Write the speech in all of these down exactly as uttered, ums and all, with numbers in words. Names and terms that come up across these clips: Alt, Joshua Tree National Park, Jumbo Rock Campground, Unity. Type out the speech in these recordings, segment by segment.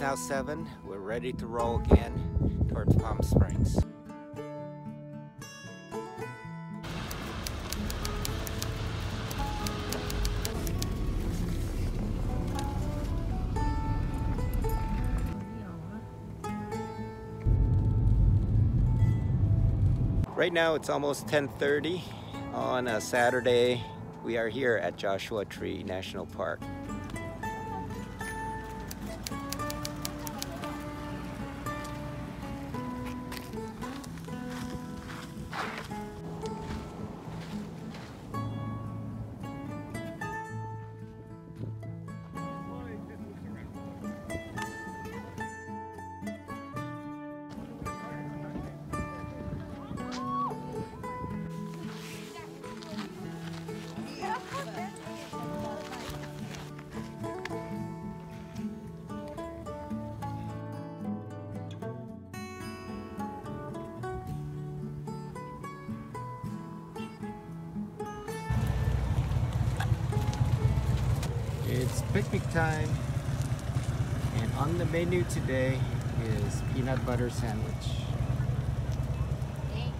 six hours seven, we're ready to roll again towards Palm Springs. Right now it's almost ten thirty on a Saturday. We are here at Joshua Tree National Park. It's picnic time, and on the menu today is peanut butter sandwich. Egg.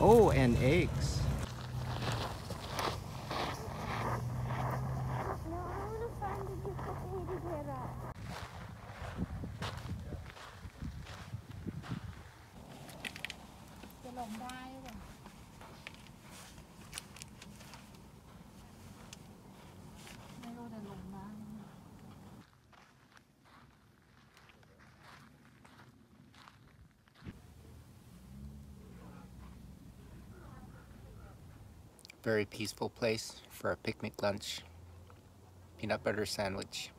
Oh, and eggs. Very peaceful place for a picnic lunch. Peanut butter sandwich.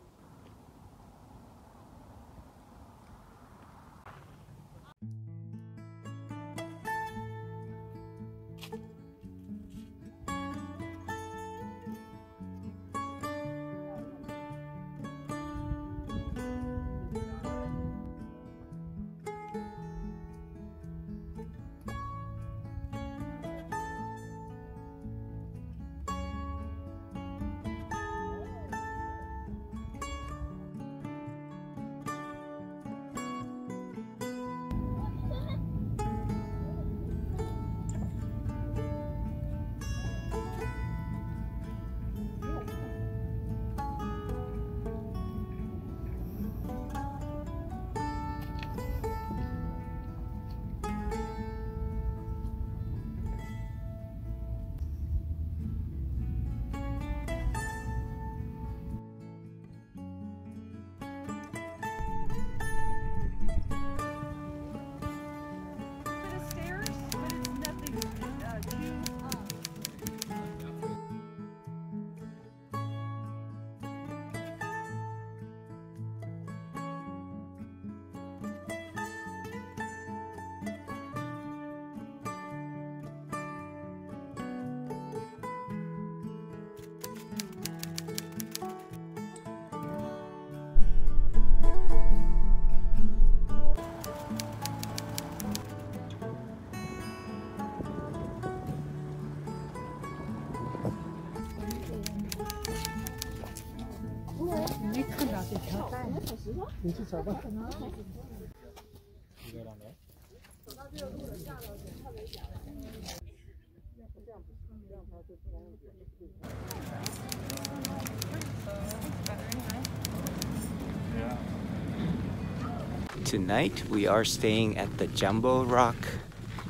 Tonight we are staying at the Jumbo Rock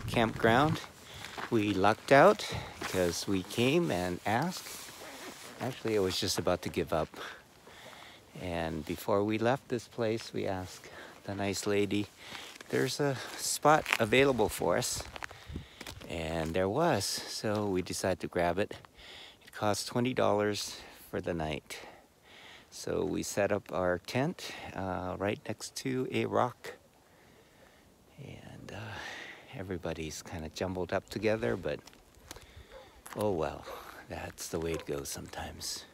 Campground. We lucked out because we came and asked. Actually, I was just about to give up. And before we left this place, we asked the nice lady, there's a spot available for us. And there was, so we decided to grab it. It cost twenty dollars for the night. So we set up our tent uh, right next to a rock. And uh, everybody's kind of jumbled up together, but oh well, that's the way it goes sometimes.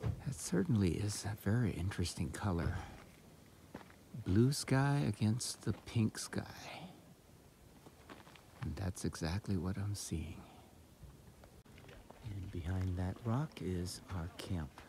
That certainly is a very interesting color. Blue sky against the pink sky. And that's exactly what I'm seeing. And behind that rock is our camp.